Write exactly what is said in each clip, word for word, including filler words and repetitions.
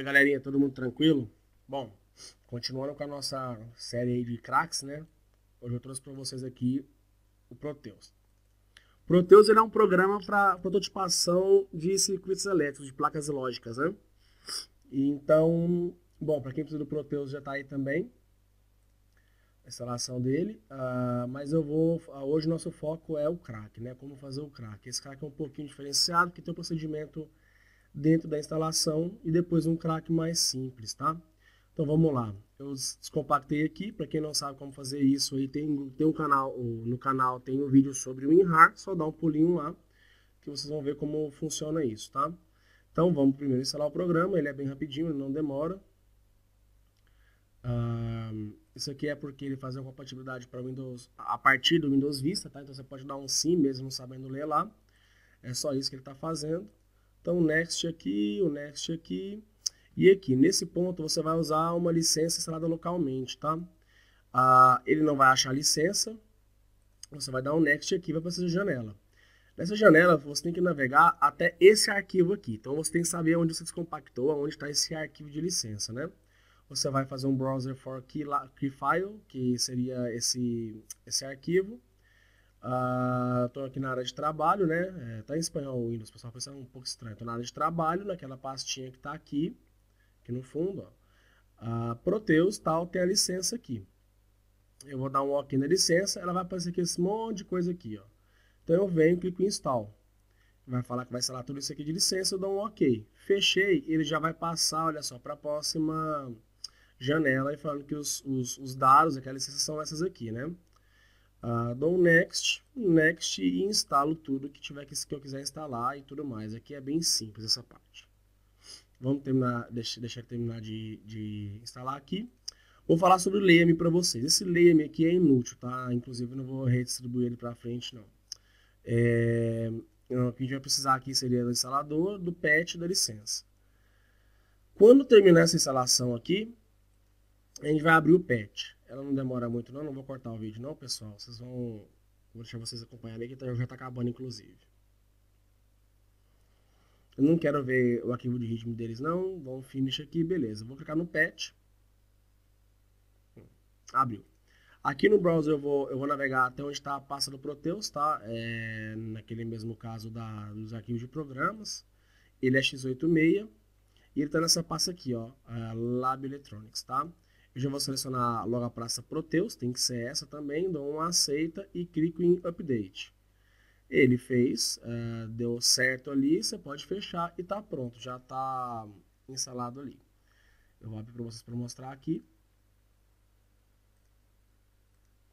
Salve, galerinha, todo mundo tranquilo? Bom, continuando com a nossa série aí de cracks, né? Hoje eu trouxe para vocês aqui o Proteus. Proteus ele é um programa para prototipação de circuitos elétricos, de placas lógicas, né? Então, bom, para quem precisa do Proteus já está aí também a instalação dele, uh, mas eu vou, uh, hoje o nosso foco é o crack, né? Como fazer o crack. Esse crack é um pouquinho diferenciado, porque tem um procedimento dentro da instalação e depois um crack mais simples, tá? Então vamos lá, eu descompactei aqui, para quem não sabe como fazer isso aí, tem, tem um canal, no canal tem um vídeo sobre o WinRAR, só dá um pulinho lá, que vocês vão ver como funciona isso, tá? Então vamos primeiro instalar o programa, ele é bem rapidinho, ele não demora. Ah, isso aqui é porque ele faz uma compatibilidade para Windows, a partir do Windows Vista, tá? Então você pode dar um sim mesmo não sabendo ler lá, é só isso que ele está fazendo. Então o Next aqui, o Next aqui, e aqui, nesse ponto você vai usar uma licença instalada localmente, tá? Ah, ele não vai achar a licença, você vai dar um Next aqui e vai para essa janela. Nessa janela você tem que navegar até esse arquivo aqui, então você tem que saber onde você descompactou, onde está esse arquivo de licença, né? Você vai fazer um browser for key, key file, que seria esse, esse arquivo. Estou uh, aqui na área de trabalho, né? Está é, em espanhol o Windows, pessoal, pensando um pouco estranho. Estou na área de trabalho, naquela pastinha que está aqui, aqui no fundo. Ó. Uh, Proteus, tal, tem a licença aqui. Eu vou dar um OK na licença, ela vai aparecer aqui esse monte de coisa aqui. Ó. Então eu venho, clico em Install. Vai falar que vai instalar tudo isso aqui de licença, eu dou um OK. Fechei, ele já vai passar, olha só, para a próxima janela e falando que os, os, os dados, aquela licença são essas aqui, né? Uh, dou um next, next e instalo tudo que tiver que, que eu quiser instalar e tudo mais. Aqui é bem simples essa parte. Vamos terminar, deixa, deixar terminar de, de instalar aqui. Vou falar sobre o leme para vocês. Esse leme aqui é inútil, tá? Inclusive eu não vou redistribuir ele para frente, não. É, o que a gente vai precisar aqui seria do instalador, do patch e da licença. Quando terminar essa instalação aqui, a gente vai abrir o patch. Ela não demora muito não, não vou cortar o vídeo não, pessoal. Vocês vão... Vou deixar vocês acompanharem aqui, já está acabando inclusive. Eu não quero ver o arquivo de ritmo deles não, vamos finish aqui, beleza. Vou clicar no patch. Abriu. Aqui no browser eu vou, eu vou navegar até onde está a pasta do Proteus, tá? É, naquele mesmo caso da, dos arquivos de programas. Ele é x oitenta e seis e ele está nessa pasta aqui, ó, Lab Electronics, tá? Eu já vou selecionar logo a pasta Proteus, tem que ser essa também, dou um aceita e clico em Update. Ele fez, uh, deu certo ali, você pode fechar e tá pronto, já está instalado ali. Eu vou abrir para vocês para mostrar aqui.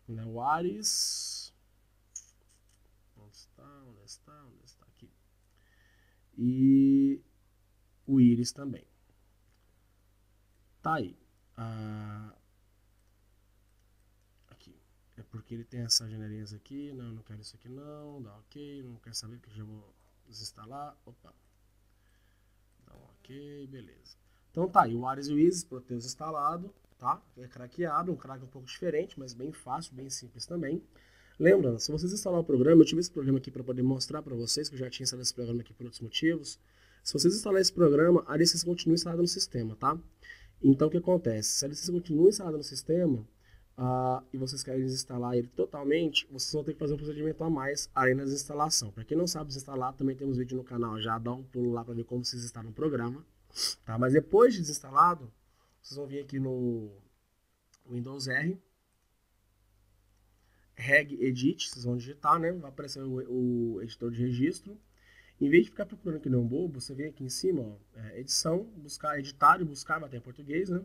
O Ares. Onde está, onde está, onde está aqui. E o Iris também. Tá aí. Ah, aqui é porque ele tem essas janelinhas aqui. Não, não quero isso aqui não, dá OK, não quero saber porque já vou desinstalar. Opa, dá um OK, beleza. Então tá aí o Ares e o Isis, Proteus instalado, tá? É craqueado, um crack um pouco diferente, mas bem fácil, bem simples também. Lembrando, se vocês instalar o programa, eu tive esse programa aqui para poder mostrar para vocês que eu já tinha instalado esse programa aqui por outros motivos. Se vocês instalarem esse programa, a licença continua instalada no sistema, tá? Então, o que acontece? Se a licença continua instalada no sistema uh, e vocês querem desinstalar ele totalmente, vocês vão ter que fazer um procedimento a mais além da desinstalação. Para quem não sabe desinstalar, também temos vídeo no canal, já dá um pulo lá para ver como vocês instalam o programa. Tá? Mas depois de desinstalado, vocês vão vir aqui no Windows R, Reg Edit, vocês vão digitar, né? Vai aparecer o, o editor de registro. Em vez de ficar procurando que não é um bobo, você vem aqui em cima, ó, é, edição, buscar, editar e buscar, vai ter em português, né?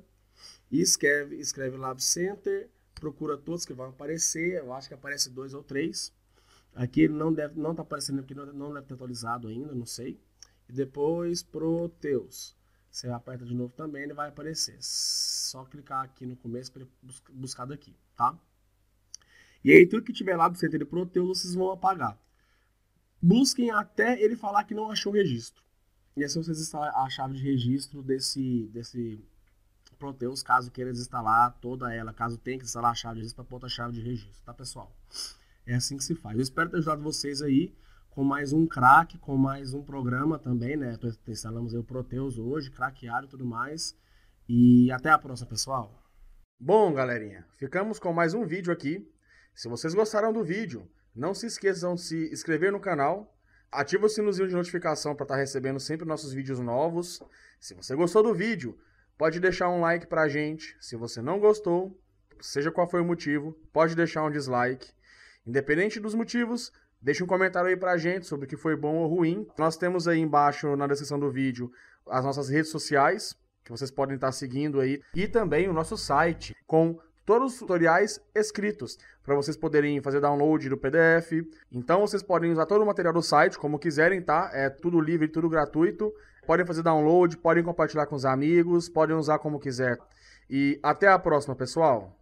E escreve, escreve Lab Center, procura todos que vão aparecer, eu acho que aparece dois ou três. Aqui ele não deve, não tá aparecendo porque não, não deve ter atualizado ainda, não sei. E depois Proteus, você aperta de novo também, ele vai aparecer. Só clicar aqui no começo para buscar daqui, tá? E aí tudo que tiver Lab Center e Proteus, vocês vão apagar. Busquem até ele falar que não achou o registro. E assim vocês instalam a chave de registro desse, desse Proteus, caso queira desinstalar toda ela, caso tenha que instalar a chave de registro para pôr outra chave de registro, tá, pessoal? É assim que se faz. Eu espero ter ajudado vocês aí. com mais um crack, com mais um programa também, né? Instalamos aí o Proteus hoje, craqueado e tudo mais. E até a próxima, pessoal. Bom, galerinha, ficamos com mais um vídeo aqui. Se vocês gostaram do vídeo, não se esqueçam de se inscrever no canal, ativa o sinozinho de notificação para estar recebendo sempre nossos vídeos novos. Se você gostou do vídeo, pode deixar um like pra gente. Se você não gostou, seja qual foi o motivo, pode deixar um dislike. Independente dos motivos, deixa um comentário aí pra gente sobre o que foi bom ou ruim. Nós temos aí embaixo na descrição do vídeo as nossas redes sociais, que vocês podem estar seguindo aí, e também o nosso site com todos os tutoriais escritos, para vocês poderem fazer download do P D F. Então vocês podem usar todo o material do site, como quiserem, tá? É tudo livre, tudo gratuito. Podem fazer download, podem compartilhar com os amigos, podem usar como quiser. E até a próxima, pessoal!